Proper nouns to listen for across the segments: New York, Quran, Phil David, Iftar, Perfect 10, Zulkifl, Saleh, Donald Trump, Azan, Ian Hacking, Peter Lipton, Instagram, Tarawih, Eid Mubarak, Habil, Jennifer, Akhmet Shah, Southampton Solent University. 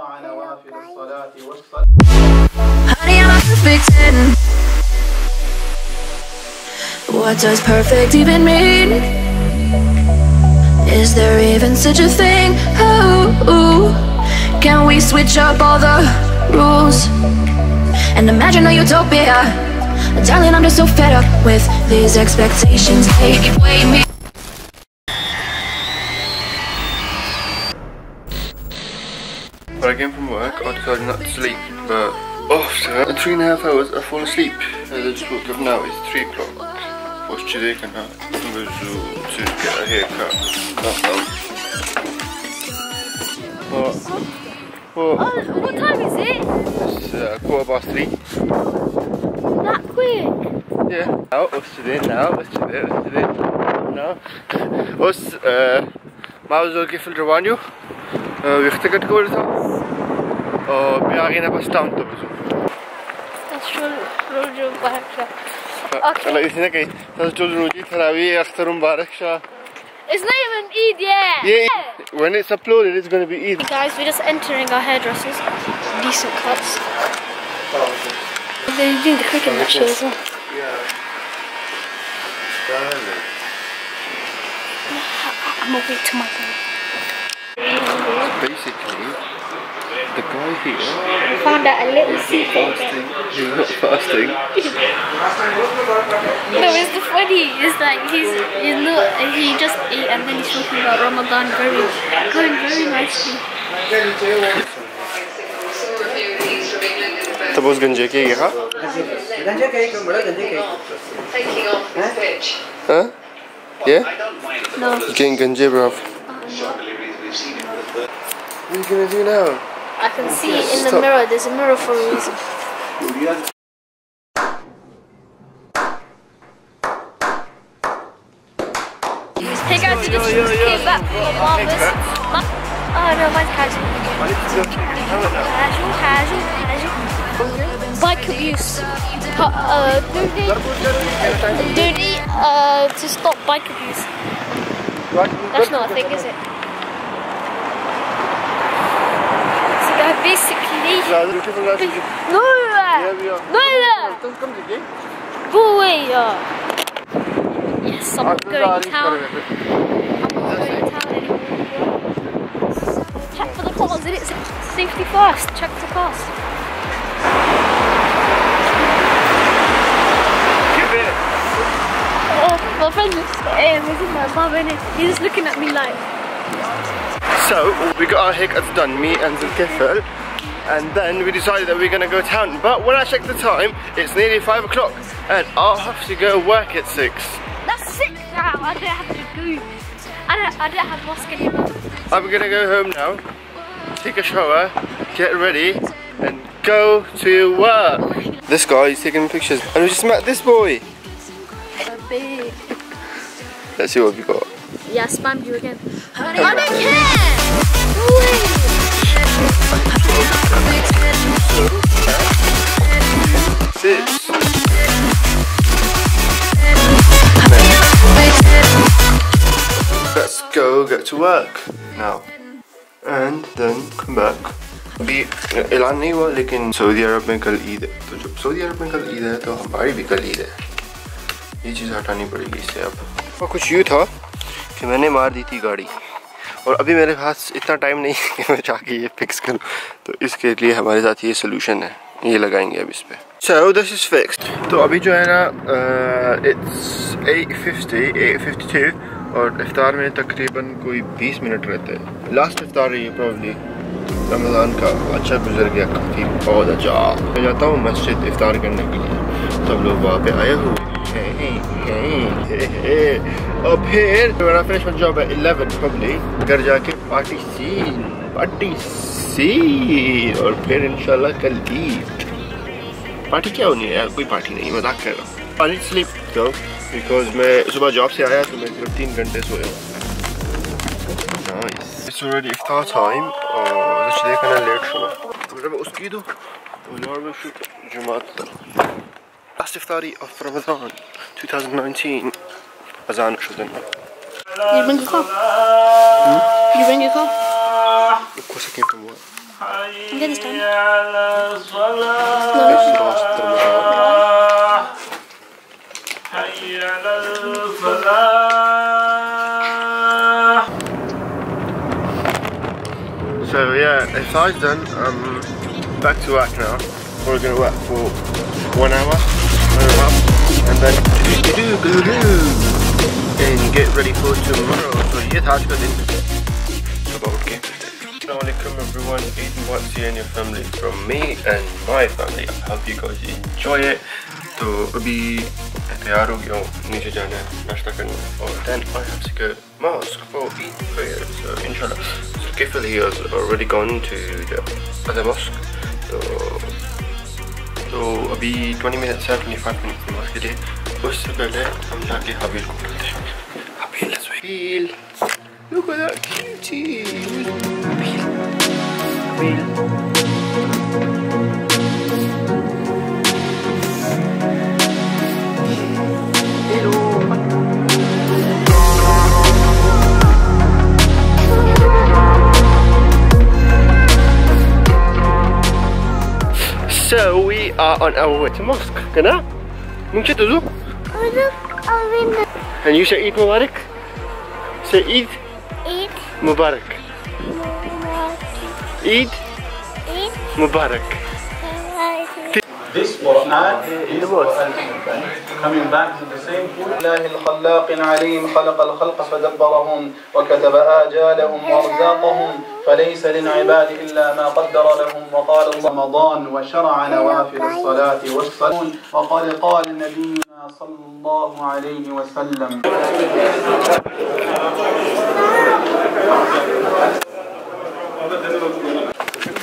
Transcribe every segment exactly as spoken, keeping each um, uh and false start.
Honey, I'm perfect ten. What does perfect even mean? Is there even such a thing? Oh, can we switch up all the rules and imagine a utopia? Darling, I'm just so fed up with these expectations. They keep weighing me. But I came from work, I decided not to sleep, but after three and a half hours I fall asleep. And I just woke up now, it's three o'clock. What's today? I'm going to get a haircut. What? What? Oh, what time is it? It's uh, quarter past three. That quick? Yeah. Now, what's today? Now, what's today? What's today? Now. What's, uh, Mauzo Giffel Rawanyu? Wichtiger geworden sind und wir haben etwas Stamm zu besuchen. Das ist schon Rojo Barakshah. Allah ist nicht, das ist schon Rojo Tarawih, Akhtarum Barakshah. It's not even Eid yet! Yeah, when it's uploaded it's going to be Eid. Hey guys, we're just entering our hairdressers. Decent cuts. They're doing the cricket match as well. Yeah. I'm awake to my bed. Basically, the guy here I found out a little secret. He's not fasting. No, it's the funny. It's like he's he's not. He just ate and then he's talking about Ramadan very going very nicely. Suppose ganje ke ye ha? Ganje ke ek bada ganje ke. Taking off the pitch. Huh? Yeah? No. Getting ganje, bro. What are you going to do now? I can see it in the mirror. There's a mirror for a reason. Hey guys, you just came back from Marvelous. Oh no, mine's casual. Casual, casual, casual. Bike abuse. Uh, do you need uh, to stop bike abuse? That's not a thing, is it? Basically, no, no, no, yes, I'm going to town. I'm going to town anymore. Check for the cars, it's safety first. Check for the cars. Oh, my friend just got in, isn't my mum in it? He's just looking at me like. So we got our haircuts done, me and Zulkifl, and then we decided that we we're gonna go to town. But when I checked the time, it's nearly five o'clock, and I'll have to go work at six. That's six now. I don't have to go. I don't. I don't have mosque anymore. I'm gonna go home now, take a shower, get ready, and go to work. This guy is taking pictures, and we just met this boy. Let's see what we got. Yeah, I spammed you again. I don't care! Six. Let's go get to work now. And then come back. Be Elan nahi hua, lekin Saudi Arab mein kal Eid hai. To jab Saudi Arab mein kal Eid hai, to hamari bhi kal Eid hai. ये चीज़ हटानी पड़ेगी इससे अब। और कुछ यूँ था कि मैंने मार दी थी गाड़ी और अभी मेरे पास इतना टाइम नहीं है कि मैं जाके ये फिक्स करूँ, तो इसके लिए हमारे साथ ये सोल्यूशन है, ये लगाएंगे अब इस पे। So this is fixed. तो अभी जो है ना it's eight fifty, eight fifty-two और इफ्तार में तकरीबन कोई बीस मिनट रहते हैं। लास्ट इफ्तार है ये probably रमज़ान का। अच्छा गुजर गया काफ़ी, बहुत अच्छा। मैं जाता हूँ मस्जिद इफ्तार करने के लिए, सब लोग वहाँ पे आए हुए। Hey, hey, hey, hey. Up here, when I finish my job at eleven probably, घर जाके पार्टी सीन, पार्टी सीन और फिर इंशाल्लाह कल ईद। पार्टी क्या होनी है यार, कोई पार्टी नहीं, मजाक कर रहा हूँ। I need sleep though, because मैं सुबह जॉब से आया तो मैं सिर्फ तीन घंटे सोया। Nice. It's already iftar time और कुछ देखना late हुआ। मतलब उसकी तो उन्होंने शुरू जुमात तक। Last iftari of Ramadan, twenty nineteen. Azan shouldn't. You bring your car? Hmm? You bring your car? Of course I came from work. I'm getting started. So yeah, if I've done, um, back to work now. We're gonna work for one hour, one and a half, and then do do do do and get ready for tomorrow. So yes, how's it? Assalamu alaikum everyone, Eid Mubarak to you and your family from me and my family. I hope you guys enjoy it. So abhi taiyar ho gaya hu, niche jana hai, nashta karna hai, and then I have to go mosque for Eid prayer. So inshallah. So Kifil, he has already gone to the other mosque. So so abhi twenty minutes hai, twenty-five minutes ki mosque hai. Usse pehle hum jaake Habil ko bolte hain. Habil, let's wait. Look at that cutie. So we are on our way to mosque. Kana? Muncha to do? And you say Eid Mubarak? Say Eid. Eid Mubarak. Eid Mubarak. This Quran is for Al-Quran. Coming back to the same point. الله الخلاق العليم خلق الخلق فدبرهم وكتب آجالهم وأرزاقهم فليس للعباد إلا ما قدر لهم وقال رمضان وشرع نوافل الصلاة والصلاة وقال قال النبي صلى الله عليه وسلم.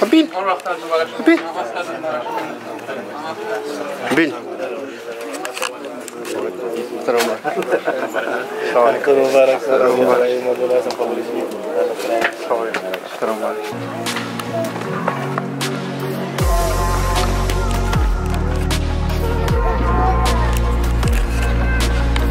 Habil, Habil, Habil.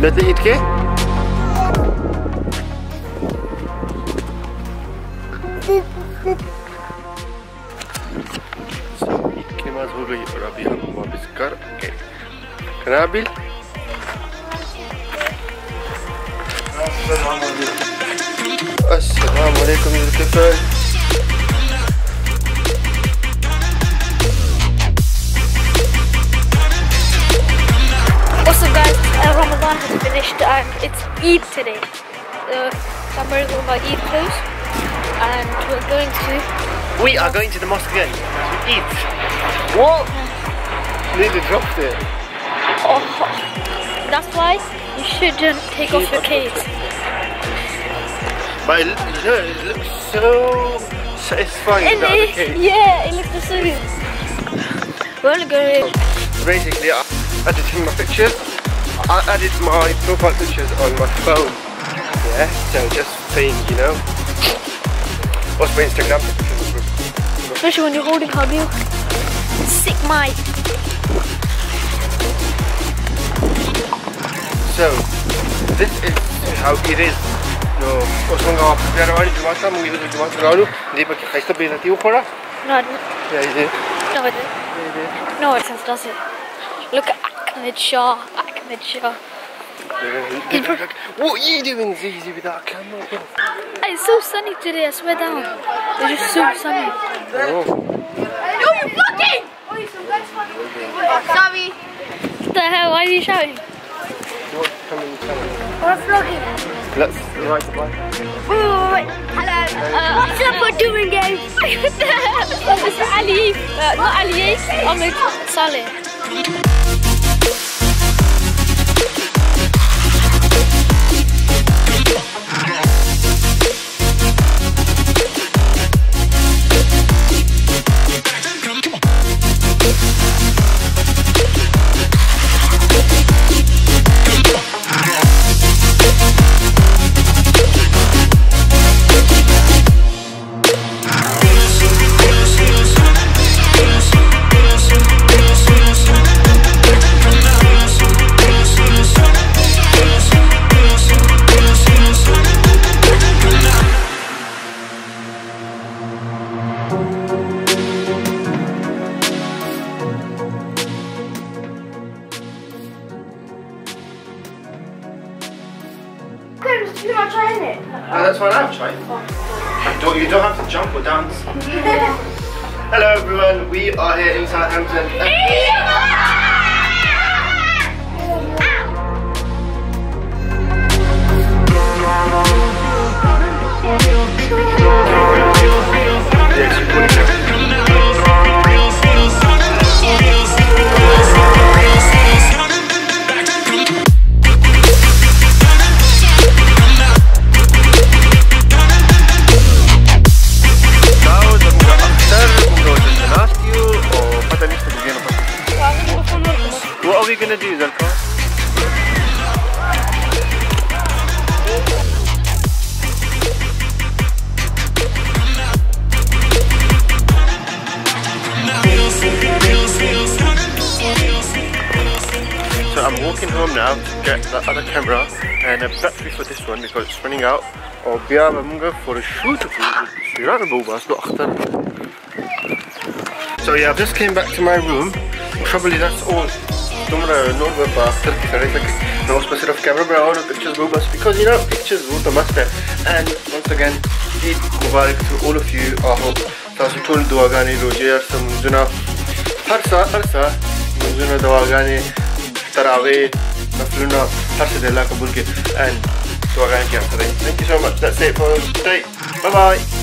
Let's eat, okay? हो गई और अभी हम वापस घर गए। खराबिल अस्सलाम वालेकुम इरतिफाल। Also guys, uh, Ramadan has finished and it's Eid today. The summer is over, Eid close, and we're going to. We are going to the mosque again. Eid. What? Nearly dropped it. Oh, that's why you shouldn't take off your clothes. But it, no, it looks so satisfying. It is, yeah, it looks so good. Well, good. Basically, I edited my pictures. I added my profile pictures on my phone. Yeah, so just saying, you know. What's my Instagram? Especially when you're holding Habil. Sick mic. So this is how it is. No, osonga pyar wali jumata mu idhar jumata ralu deepak ki khaista be jati ho khora. No. Yeah, it is. No, it is. No, it does it. Look at Akhmet Shah. Akhmet Shah. What are you doing, Zizi, with that camera? It's so sunny today. I swear down. It's just so sunny. Oh. No, you're blocking. Sorry. What the hell? Why are you shouting? What's coming? We're vlogging. Let's right. Wait, wait, wait. Hello. Uh, what's up? We're doing games. What the hell? Mister Ali. Uh, not Ali. I'm with Saleh. That's what I've tried. Oh. Don't, you don't have to jump or dance. Hello everyone, we are here in Southampton. What are we gonna do, Zalka? So I'm walking home now to get the other camera and a battery for this one because it's running out. Or Bia Munga for a shoot of it. So yeah, I just came back to my room. Probably that's all. Tumra no after no specific camera but all the pictures were because you know pictures were the master. And once again, Eid Mubarak to all of you. I hope tasu tul dua gane roje sam juna har sa har sa juna dua gane tarawe nafluna har se dela kabul ke and dua gane ke after. Thank you so much. That's it for today. Bye bye.